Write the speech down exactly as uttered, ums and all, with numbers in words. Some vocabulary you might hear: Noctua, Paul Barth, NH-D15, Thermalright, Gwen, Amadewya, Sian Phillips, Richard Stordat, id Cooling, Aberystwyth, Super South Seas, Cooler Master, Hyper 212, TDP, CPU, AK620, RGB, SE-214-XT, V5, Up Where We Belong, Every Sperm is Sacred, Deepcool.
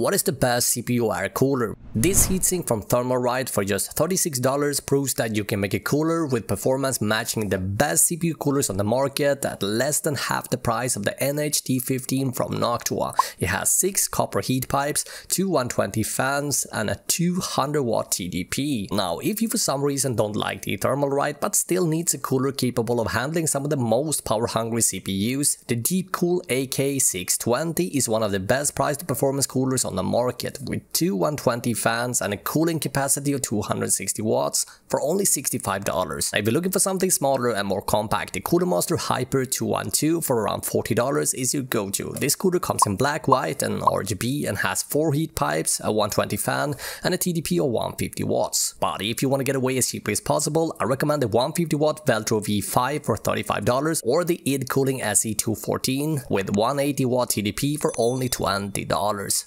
what is the best C P U air cooler? This heatsink from Thermalright for just thirty-six dollars proves that you can make a cooler with performance matching the best C P U coolers on the market at less than half the price of the N H D fifteen from Noctua. It has six copper heat pipes, two one twenty fans and a two hundred watt T D P. Now, if you for some reason don't like the Thermalright but still needs a cooler capable of handling some of the most power hungry C P Us, the Deepcool A K six twenty is one of the best priced performance coolers on the market, with two one twenty fans and a cooling capacity of two hundred sixty watts for only sixty-five dollars. If you're looking for something smaller and more compact, the Cooler Master Hyper two twelve for around forty dollars is your go-to. This cooler comes in black, white and R G B and has four heat pipes, a one twenty fan and a T D P of one hundred fifty watts. But if you want to get away as cheaply as possible, I recommend the one hundred fifty watt Veltro V five for thirty-five dollars or the id Cooling S E two fourteen with one hundred eighty watt T D P for only twenty dollars.